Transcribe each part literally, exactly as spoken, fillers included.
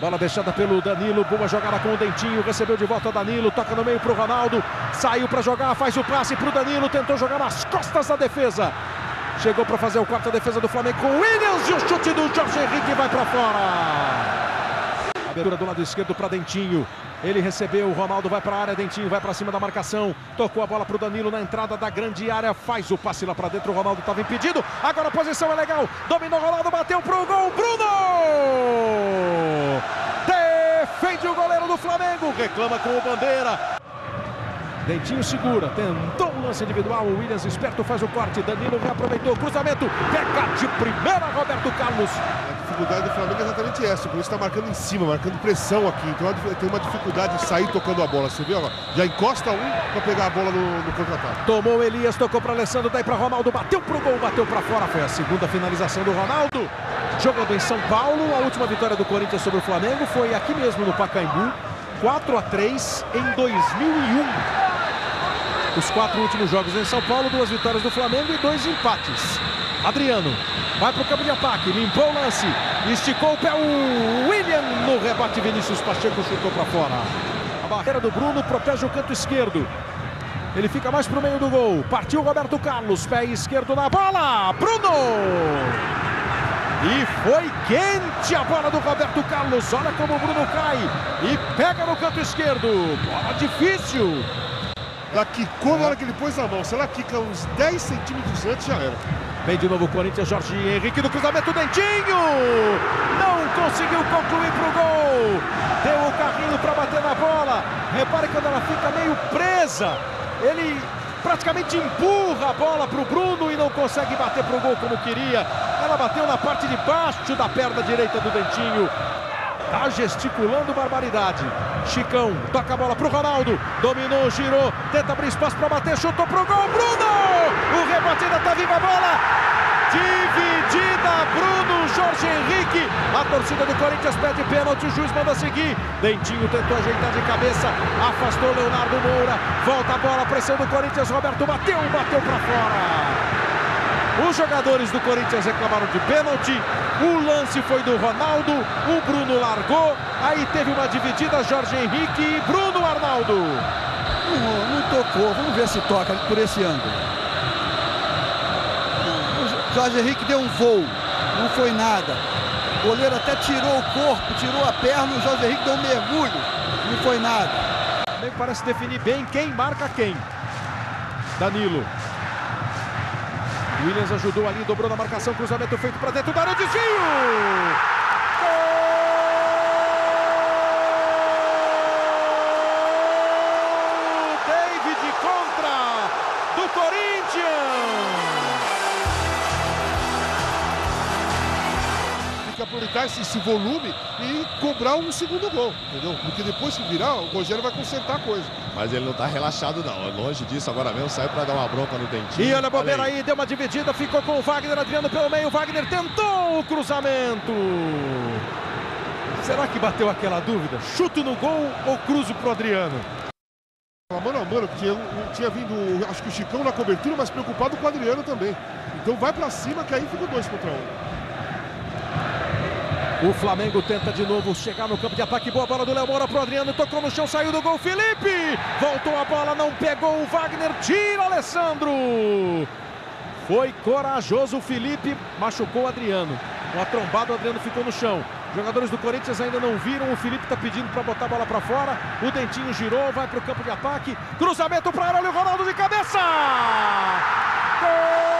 Bola deixada pelo Danilo, boa jogada com o Dentinho, recebeu de volta Danilo, toca no meio para o Ronaldo, saiu para jogar, faz o passe para o Danilo, tentou jogar nas costas da defesa. Chegou para fazer o quarto da defesa do Flamengo com o Williams e o chute do Jorge Henrique vai para fora. Abertura do lado esquerdo para Dentinho, ele recebeu, o Ronaldo vai para a área, Dentinho vai para cima da marcação, tocou a bola para o Danilo na entrada da grande área, faz o passe lá para dentro, o Ronaldo estava impedido, agora a posição é legal, dominou o Ronaldo, bateu para o gol, Bruno! Defende o goleiro do Flamengo, reclama com o Bandeira. Dentinho segura, tentou o lance individual, o Williams esperto faz o corte, Danilo reaproveitou, cruzamento, pega de primeira, Roberto Carlos. A dificuldade do Flamengo é exatamente essa, o Corinthians está marcando em cima, marcando pressão aqui, então tem uma dificuldade de sair tocando a bola, você viu? Já encosta um para pegar a bola no, no contra-ataque. Tomou Elias, tocou para Alessandro, daí para Ronaldo, bateu para o gol, bateu para fora, foi a segunda finalização do Ronaldo. Jogando em São Paulo, a última vitória do Corinthians sobre o Flamengo foi aqui mesmo no Pacaembu, quatro a três em dois mil e um. Os quatro últimos jogos em São Paulo, duas vitórias do Flamengo e dois empates. Adriano vai para o campo de ataque, limpou o lance, esticou o pé, o William no rebate, Vinicius Pacheco chutou para fora. A barreira do Bruno protege o canto esquerdo, ele fica mais para o meio do gol, partiu Roberto Carlos, pé esquerdo na bola, Bruno! E foi quente a bola do Roberto Carlos, olha como o Bruno cai e pega no canto esquerdo, bola difícil. Ela quicou na hora que ele pôs a mão. Se ela quica uns dez centímetros antes, já era. Vem de novo o Corinthians, Jorge Henrique do cruzamento, Dentinho! Não conseguiu concluir para o gol. Deu o carrinho para bater na bola. Repare quando ela fica meio presa. Ele praticamente empurra a bola para o Bruno e não consegue bater para o gol como queria. Ela bateu na parte de baixo da perna direita do Dentinho. Tá gesticulando barbaridade. Chicão toca a bola pro Ronaldo, dominou, girou, tenta abrir espaço para bater, chutou pro gol, Bruno! O rebate ainda tá viva a bola, dividida, Bruno, Jorge Henrique, a torcida do Corinthians pede pênalti, o juiz manda seguir, Dentinho tentou ajeitar de cabeça, afastou Leonardo Moura, volta a bola, pressão do Corinthians, Roberto bateu, bateu para fora. Os jogadores do Corinthians reclamaram de pênalti, o lance foi do Ronaldo, o Bruno largou, aí teve uma dividida, Jorge Henrique e Bruno Arnaldo. Não, não tocou, vamos ver se toca por esse ângulo. O Jorge Henrique deu um voo, não foi nada. O goleiro até tirou o corpo, tirou a perna, o Jorge Henrique deu um mergulho, não foi nada. Também parece definir bem quem marca quem. Danilo. Williams ajudou ali, dobrou na marcação, cruzamento feito para dentro da área, desvio! Gol! David contra do Corinthians! Tem que aproveitar esse, esse volume e cobrar um segundo gol, entendeu? Porque depois que virar, o Rogério vai consertar a coisa. Mas ele não tá relaxado não, longe disso, agora mesmo saiu pra dar uma bronca no Dentinho. E olha a bobeira aí, deu uma dividida, ficou com o Vágner, Adriano pelo meio, o Vágner tentou o cruzamento. Será que bateu aquela dúvida? Chuto no gol ou cruzo pro Adriano? Mano a mano, porque eu tinha vindo, acho que o Chicão na cobertura, mas preocupado com o Adriano também. Então vai pra cima que aí fica dois contra um. O Flamengo tenta de novo chegar no campo de ataque, boa bola do Léo Moura pro Adriano, tocou no chão, saiu do gol, Felipe! Voltou a bola, não pegou o Vágner, tira Alessandro! Foi corajoso o Felipe, machucou o Adriano, uma trombada, o Adriano ficou no chão. Jogadores do Corinthians ainda não viram, o Felipe tá pedindo para botar a bola para fora, o Dentinho girou, vai pro campo de ataque, cruzamento pra área, olha o Ronaldo de cabeça! Gol!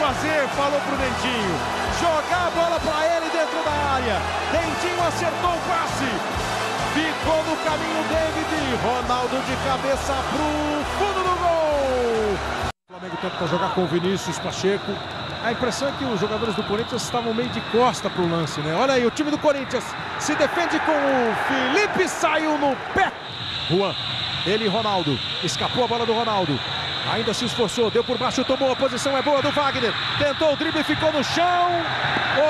Fazer, falou pro Dentinho, jogar a bola para ele dentro da área, Dentinho acertou o passe, ficou no caminho David, Ronaldo de cabeça pro fundo do gol. O Flamengo tenta jogar com o Vinicius Pacheco, a impressão é que os jogadores do Corinthians estavam meio de costa pro lance, né? Olha aí, o time do Corinthians se defende com o Felipe, saiu no pé, Juan, ele e Ronaldo, escapou a bola do Ronaldo. Ainda se esforçou, deu por baixo, tomou, a posição é boa do Vágner. Tentou o drible, ficou no chão,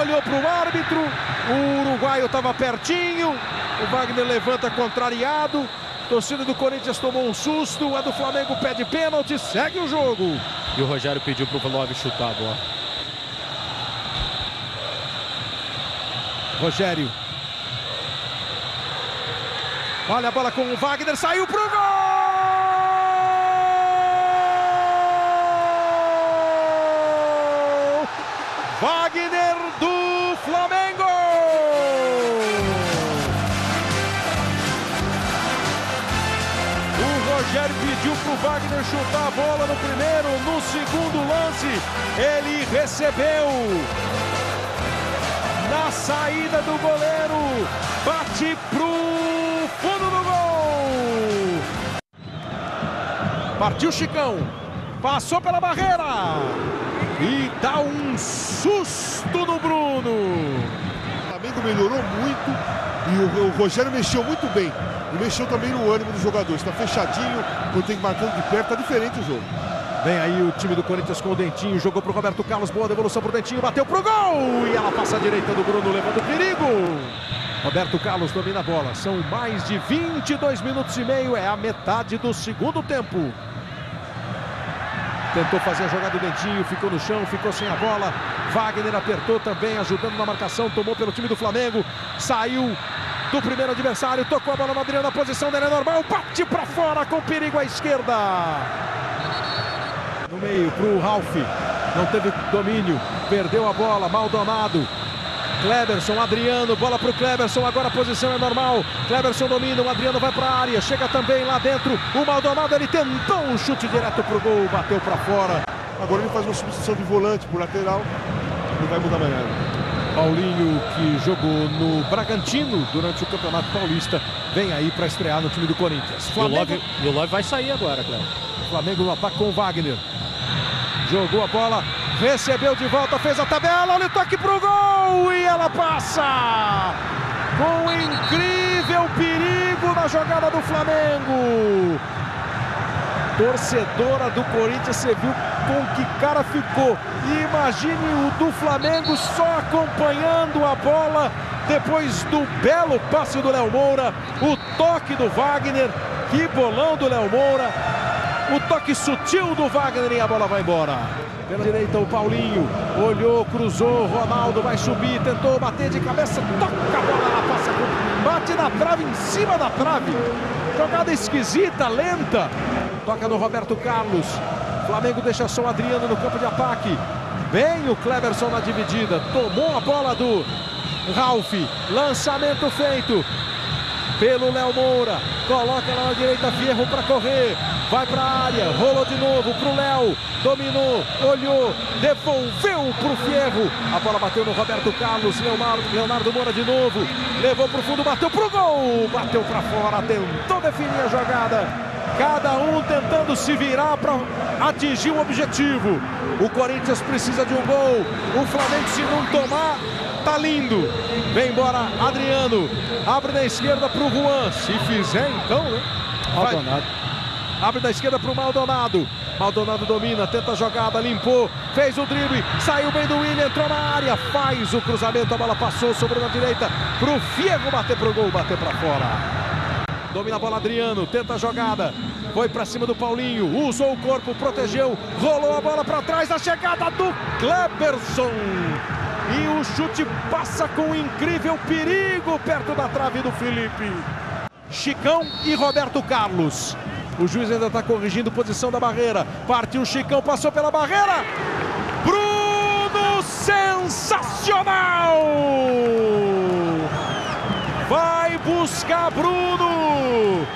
olhou para o árbitro, o uruguaio estava pertinho, o Vágner levanta contrariado. A torcida do Corinthians tomou um susto, a do Flamengo pede pênalti, segue o jogo. E o Rogério pediu para o Love chutar a bola. Rogério. Olha a bola com o Vágner, saiu pro gol! Vágner do Flamengo! O Rogério pediu para o Vágner chutar a bola no primeiro, no segundo lance, ele recebeu. Na saída do goleiro, bate pro fundo do gol! Partiu Chicão, passou pela barreira! E dá um susto no Bruno. O Flamengo melhorou muito e o, o Rogério mexeu muito bem. E mexeu também no ânimo dos jogadores. Está fechadinho, quando tem que marcando de perto, está diferente o jogo. Vem aí o time do Corinthians com o Dentinho, jogou para o Roberto Carlos, boa devolução para o Dentinho, bateu pro gol. E ela passa à direita do Bruno, levando o perigo. Roberto Carlos domina a bola. São mais de vinte e dois minutos e meio, é a metade do segundo tempo. Tentou fazer a jogada do Dentinho, ficou no chão, ficou sem a bola. Vágner apertou também, ajudando na marcação, tomou pelo time do Flamengo. Saiu do primeiro adversário, tocou a bola no Adriano, a posição dele é normal. Bate pra fora com perigo à esquerda. No meio pro Ralf, não teve domínio, perdeu a bola, Maldonado. Kléberson, Adriano, bola para o Kléberson, agora a posição é normal. Kléberson domina, o Adriano vai para a área, chega também lá dentro. O Maldonado, ele tentou um chute direto para o gol, bateu para fora. Agora ele faz uma substituição de volante por lateral, não vai mudar mais nada. Paulinho, que jogou no Bragantino durante o Campeonato Paulista, vem aí para estrear no time do Corinthians. Flamengo... E o Love vai sair agora, Cléber. Flamengo no ataque com o Vágner. Jogou a bola. Recebeu de volta, fez a tabela, olha o toque pro gol e ela passa! Com incrível perigo na jogada do Flamengo! Torcedora do Corinthians, você viu com que cara ficou. E imagine o do Flamengo só acompanhando a bola depois do belo passe do Léo Moura, o toque do Vágner, que bolão do Léo Moura, o toque sutil do Vágner e a bola vai embora. Pela direita o Paulinho, olhou, cruzou, Ronaldo vai subir, tentou bater de cabeça, toca a bola, ela passa, bate na trave, em cima da trave. Jogada esquisita, lenta. Toca no Roberto Carlos. Flamengo deixa só o Adriano no campo de ataque. Bem o Kléberson na dividida, tomou a bola do Ralf, lançamento feito pelo Léo Moura. Coloca lá na direita, Fierro para correr. Vai para a área, rolou de novo para o Léo, dominou, olhou, devolveu para o Fierro. A bola bateu no Roberto Carlos, Leonardo Moura de novo, levou para o fundo, bateu para o gol, bateu para fora, tentou definir a jogada. Cada um tentando se virar para atingir o objetivo. O Corinthians precisa de um gol, o Flamengo se não tomar... Tá lindo, vem embora Adriano, abre da esquerda pro Juan, se fizer então, né? Maldonado. Abre da esquerda pro Maldonado, Maldonado domina, tenta a jogada, limpou, fez o drible, saiu bem do Willian, entrou na área, faz o cruzamento, a bola passou, sobrou na direita, pro Fierro bater pro gol, bater pra fora. Domina a bola Adriano, tenta a jogada, foi pra cima do Paulinho, usou o corpo, protegeu, rolou a bola pra trás, a chegada do Kléberson. E o chute passa com incrível perigo perto da trave do Felipe. Chicão e Roberto Carlos. O juiz ainda está corrigindo posição da barreira. Partiu Chicão, passou pela barreira. Bruno, sensacional! Vai buscar Bruno.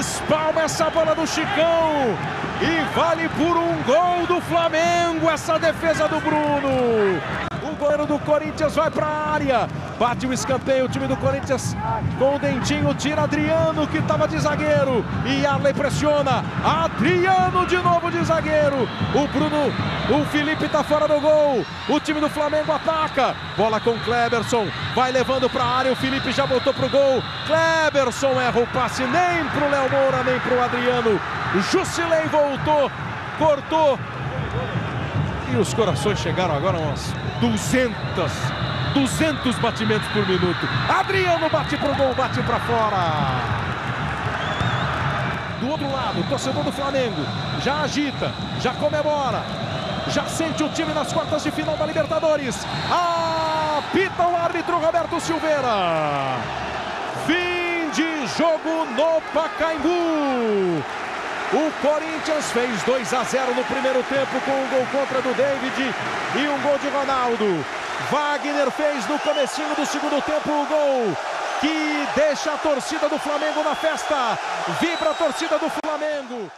Espalma essa bola do Chicão. E vale por um gol do Flamengo essa defesa do Bruno. O goleiro do Corinthians vai para a área, bate o escanteio, o time do Corinthians com o Dentinho, tira Adriano que estava de zagueiro e Arley pressiona, Adriano de novo de zagueiro, o Bruno, o Felipe está fora do gol, o time do Flamengo ataca, bola com Kléberson, vai levando para a área, o Felipe já voltou para o gol, Kléberson erra o passe nem para o Léo Moura, nem para o Adriano, Jusilei voltou, cortou. E os corações chegaram agora a umas duzentos, duzentos batimentos por minuto. Adriano bate pro gol, bate para fora. Do outro lado, o torcedor do Flamengo já agita, já comemora, já sente o time nas quartas de final da Libertadores. Apita o árbitro Roberto Silveira. Fim de jogo no Pacaembu. O Corinthians fez dois a zero no primeiro tempo com um gol contra do David e um gol de Ronaldo. Vágner fez no comecinho do segundo tempo o gol que deixa a torcida do Flamengo na festa. Vibra a torcida do Flamengo.